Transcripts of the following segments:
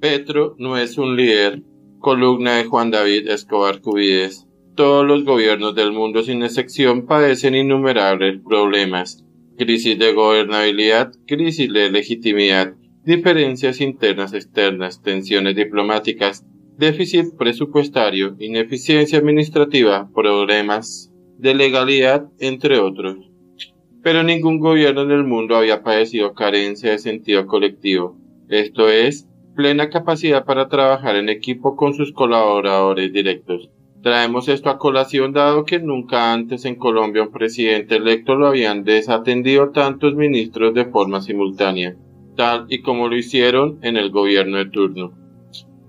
Petro no es un líder. Columna de Juan David Escobar Cubides. Todos los gobiernos del mundo sin excepción padecen innumerables problemas: crisis de gobernabilidad, crisis de legitimidad, diferencias internas externas, tensiones diplomáticas, déficit presupuestario, ineficiencia administrativa, problemas de legalidad, entre otros. Pero ningún gobierno en el mundo había padecido carencia de sentido colectivo, esto es, plena capacidad para trabajar en equipo con sus colaboradores directos. Traemos esto a colación dado que nunca antes en Colombia un presidente electo lo habían desatendido tantos ministros de forma simultánea, tal y como lo hicieron en el gobierno de turno.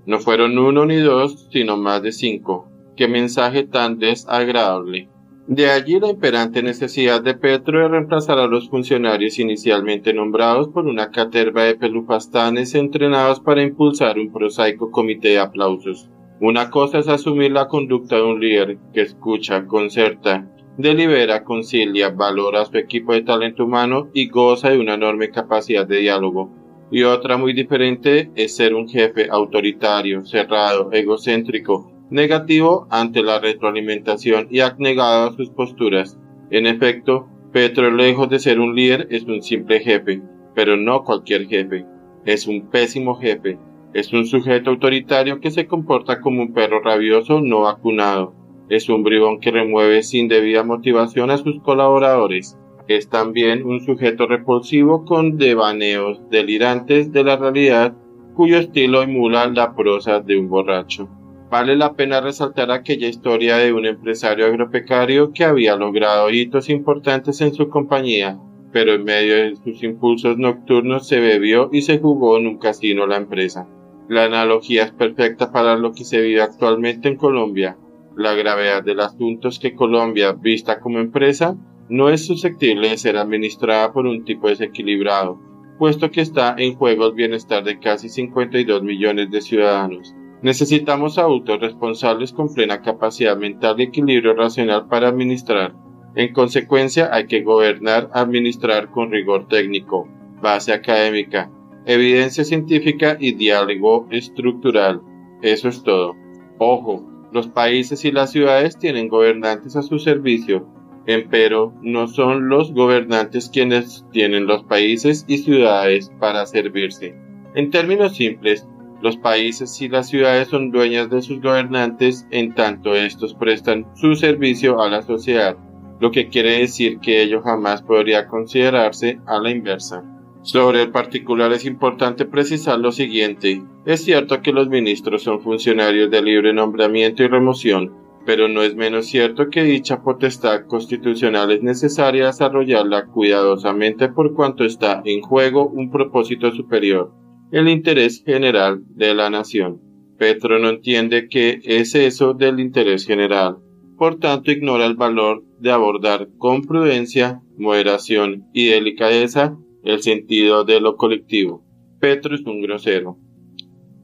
No fueron uno ni dos, sino más de 5. ¡Qué mensaje tan desagradable! De allí la imperante necesidad de Petro de reemplazar a los funcionarios inicialmente nombrados por una caterva de pelupastanes entrenados para impulsar un prosaico comité de aplausos. Una cosa es asumir la conducta de un líder que escucha, concerta, delibera, concilia, valora a su equipo de talento humano y goza de una enorme capacidad de diálogo. Y otra muy diferente es ser un jefe autoritario, cerrado, egocéntrico, negativo ante la retroalimentación y abnegado a sus posturas. En efecto, Petro, lejos de ser un líder, es un simple jefe, pero no cualquier jefe. Es un pésimo jefe. Es un sujeto autoritario que se comporta como un perro rabioso no vacunado. Es un bribón que remueve sin debida motivación a sus colaboradores. Es también un sujeto repulsivo con devaneos delirantes de la realidad, cuyo estilo emula la prosa de un borracho. Vale la pena resaltar aquella historia de un empresario agropecuario que había logrado hitos importantes en su compañía, pero en medio de sus impulsos nocturnos se bebió y se jugó en un casino la empresa. La analogía es perfecta para lo que se vive actualmente en Colombia. La gravedad del asunto es que Colombia, vista como empresa, no es susceptible de ser administrada por un tipo desequilibrado, puesto que está en juego el bienestar de casi 52 millones de ciudadanos. Necesitamos adultos responsables con plena capacidad mental y equilibrio racional para administrar. En consecuencia, hay que gobernar, administrar con rigor técnico, base académica, evidencia científica y diálogo estructural. Eso es todo. Ojo, los países y las ciudades tienen gobernantes a su servicio, empero no son los gobernantes quienes tienen los países y ciudades para servirse. En términos simples, los países y las ciudades son dueñas de sus gobernantes en tanto estos prestan su servicio a la sociedad, lo que quiere decir que ello jamás podría considerarse a la inversa. Sobre el particular es importante precisar lo siguiente: es cierto que los ministros son funcionarios de libre nombramiento y remoción, pero no es menos cierto que dicha potestad constitucional es necesaria desarrollarla cuidadosamente por cuanto está en juego un propósito superior, el interés general de la nación. Petro no entiende qué es eso del interés general, por tanto ignora el valor de abordar con prudencia, moderación y delicadeza el sentido de lo colectivo. Petro es un grosero.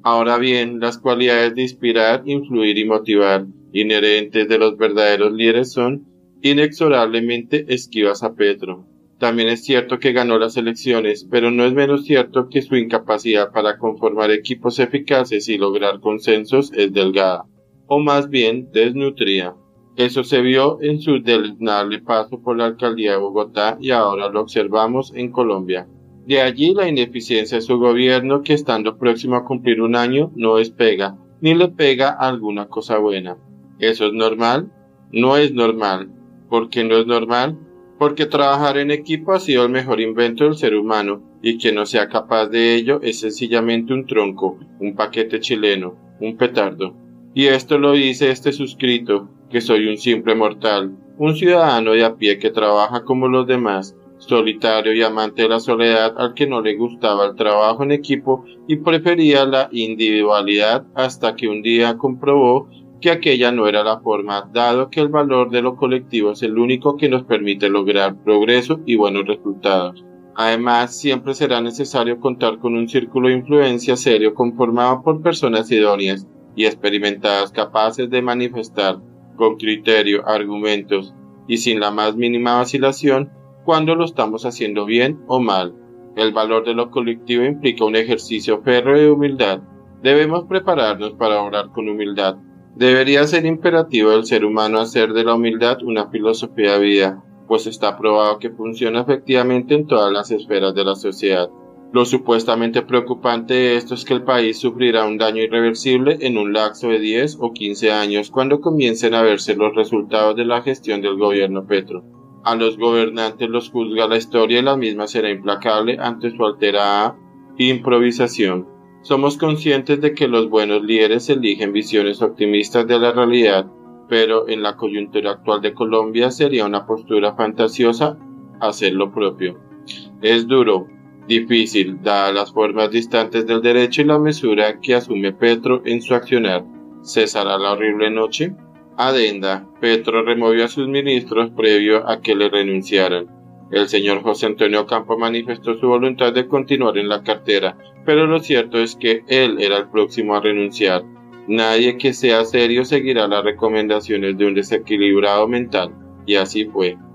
Ahora bien, las cualidades de inspirar, influir y motivar inherentes de los verdaderos líderes son inexorablemente esquivas a Petro. También es cierto que ganó las elecciones, pero no es menos cierto que su incapacidad para conformar equipos eficaces y lograr consensos es delgada, o más bien desnutrida. Eso se vio en su deleznable paso por la alcaldía de Bogotá y ahora lo observamos en Colombia. De allí la ineficiencia de su gobierno, que estando próximo a cumplir un año no despega, ni le pega alguna cosa buena. ¿Eso es normal? No es normal. ¿Por qué no es normal? Porque trabajar en equipo ha sido el mejor invento del ser humano, y quien no sea capaz de ello es sencillamente un tronco, un paquete chileno, un petardo. Y esto lo dice este suscrito, que soy un simple mortal, un ciudadano de a pie que trabaja como los demás, solitario y amante de la soledad, al que no le gustaba el trabajo en equipo y prefería la individualidad, hasta que un día comprobó que aquella no era la forma, dado que el valor de lo colectivo es el único que nos permite lograr progreso y buenos resultados. Además, siempre será necesario contar con un círculo de influencia serio conformado por personas idóneas y experimentadas, capaces de manifestar con criterio, argumentos y sin la más mínima vacilación cuando lo estamos haciendo bien o mal. El valor de lo colectivo implica un ejercicio férreo de humildad, Debemos prepararnos para orar con humildad. Debería ser imperativo del ser humano hacer de la humildad una filosofía de vida, pues está probado que funciona efectivamente en todas las esferas de la sociedad. Lo supuestamente preocupante de esto es que el país sufrirá un daño irreversible en un lapso de 10 o 15 años cuando comiencen a verse los resultados de la gestión del gobierno Petro. A los gobernantes los juzga la historia y la misma será implacable ante su alterada improvisación. Somos conscientes de que los buenos líderes eligen visiones optimistas de la realidad, pero en la coyuntura actual de Colombia sería una postura fantasiosa hacer lo propio. Es duro, difícil, dadas las formas distantes del derecho y la mesura que asume Petro en su accionar. ¿Cesará la horrible noche? Adenda, Petro removió a sus ministros previo a que le renunciaran. El señor José Antonio Campos manifestó su voluntad de continuar en la cartera, pero lo cierto es que él era el próximo a renunciar. Nadie que sea serio seguirá las recomendaciones de un desequilibrado mental, y así fue.